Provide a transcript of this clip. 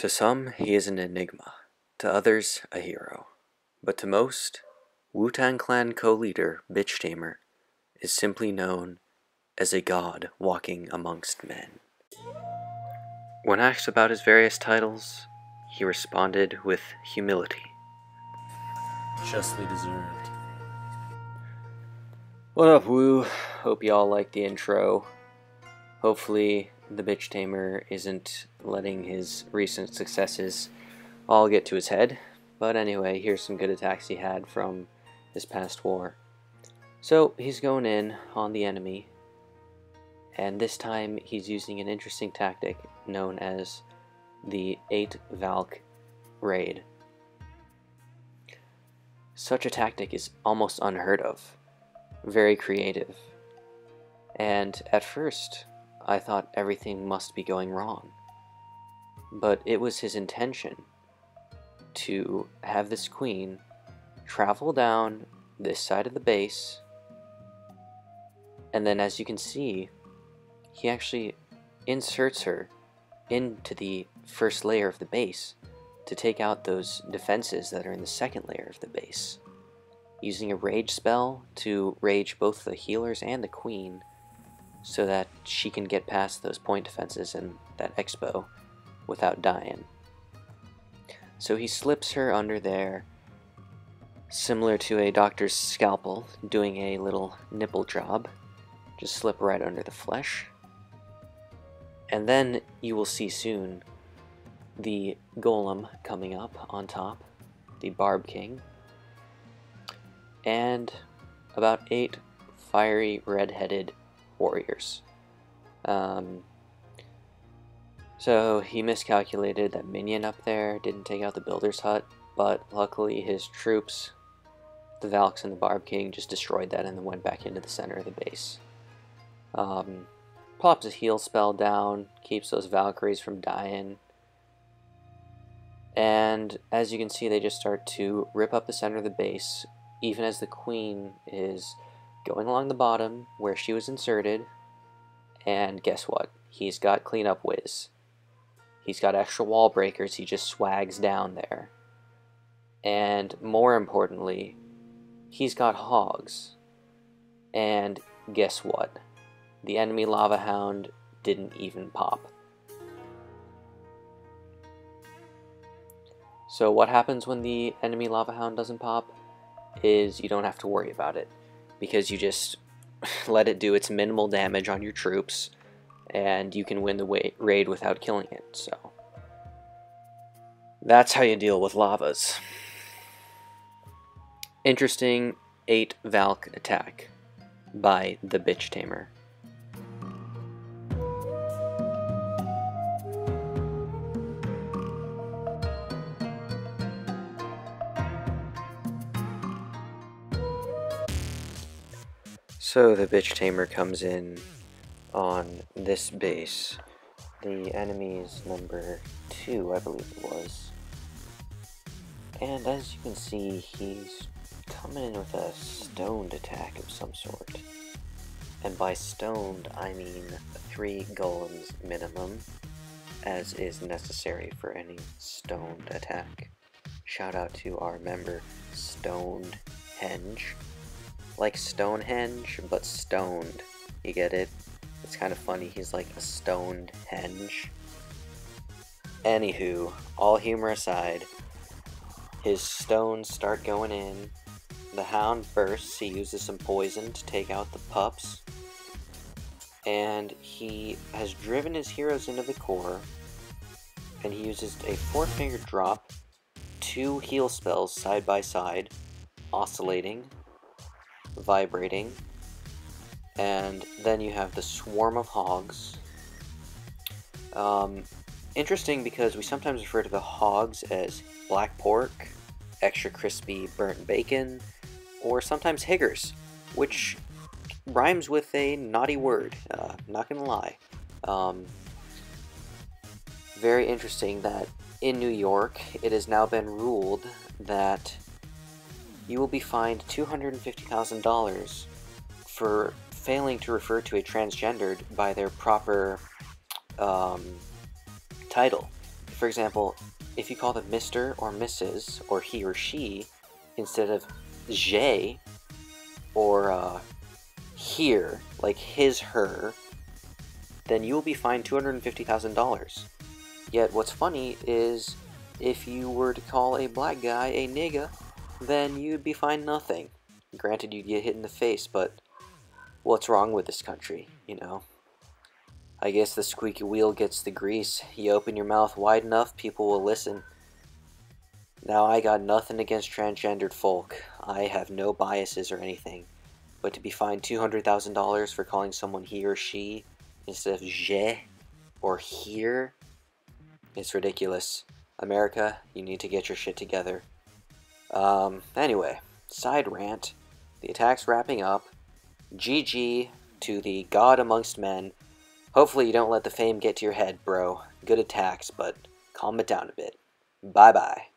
To some, he is an enigma, to others, a hero. But to most, Wu-Tang Clan co-leader B1chtamer is simply known as a god walking amongst men. When asked about his various titles, he responded with humility. Justly deserved. What up, Wu? Hope y'all like the intro. Hopefully, the B1chtamer isn't letting his recent successes all get to his head. But anyway, here's some good attacks he had from this past war. So, he's going in on the enemy, and this time he's using an interesting tactic known as the 8 Valk raid. Such a tactic is almost unheard of, very creative, and at first I thought everything must be going wrong, but it was his intention to have this queen travel down this side of the base, and then as you can see, he actually inserts her into the first layer of the base to take out those defenses that are in the second layer of the base, using a rage spell to rage both the healers and the queen so that she can get past those point defenses and that expo without dying. So he slips her under there, similar to a doctor's scalpel, doing a little nipple job. Just slip right under the flesh. And then you will see soon the golem coming up on top, the Barb King, and about 8 fiery red-headed warriors. So he miscalculated that minion up there, didn't take out the builder's hut, but luckily his troops, the Valks and the Barb King, just destroyed that and then went back into the center of the base. Pops a heal spell down, keeps those Valkyries from dying, and as you can see they just start to rip up the center of the base, even as the queen is going along the bottom where she was inserted, and guess what? He's got cleanup whiz. He's got extra wall breakers, he just swags down there. And more importantly, he's got hogs. And guess what? The enemy lava hound didn't even pop. So what happens when the enemy lava hound doesn't pop is you don't have to worry about it, because you just let it do its minimal damage on your troops and you can win the raid without killing it. So that's how you deal with lavas. Interesting 8 Valk attack by the B1chtamer. So the B1chtamer comes in on this base. The enemy's number 2, I believe it was. And as you can see, he's coming in with a stoned attack of some sort. And by stoned, I mean 3 golems minimum, as is necessary for any stoned attack. Shout out to our member, Stoned Henge. Like Stonehenge, but stoned. You get it? It's kind of funny, he's like a stoned henge. Anywho, all humor aside, his stones start going in. The hound bursts, he uses some poison to take out the pups. And he has driven his heroes into the core. And he uses a 4-finger drop, 2 heal spells side by side, oscillating, vibrating, and then you have the swarm of hogs. Interesting because we sometimes refer to the hogs as black pork, extra crispy burnt bacon, or sometimes higgers, which rhymes with a naughty word, not gonna lie. Very interesting that in New York it has now been ruled that you will be fined $250,000 for failing to refer to a transgendered by their proper title. for example, if you call them Mr. or Mrs. or he or she instead of je or here, like his, her, then you will be fined $250,000. Yet what's funny is if you were to call a black guy a nigga, then you'd be fined nothing. Granted, you'd get hit in the face, but what's wrong with this country, you know? I guess the squeaky wheel gets the grease. You open your mouth wide enough, people will listen. Now, I got nothing against transgendered folk. I have no biases or anything. But to be fined $200,000 for calling someone he or she instead of je or here, it's ridiculous. America, you need to get your shit together. Anyway, side rant. The attack's wrapping up. GG to the God amongst men. Hopefully you don't let the fame get to your head, bro. Good attacks, but calm it down a bit. Bye-bye.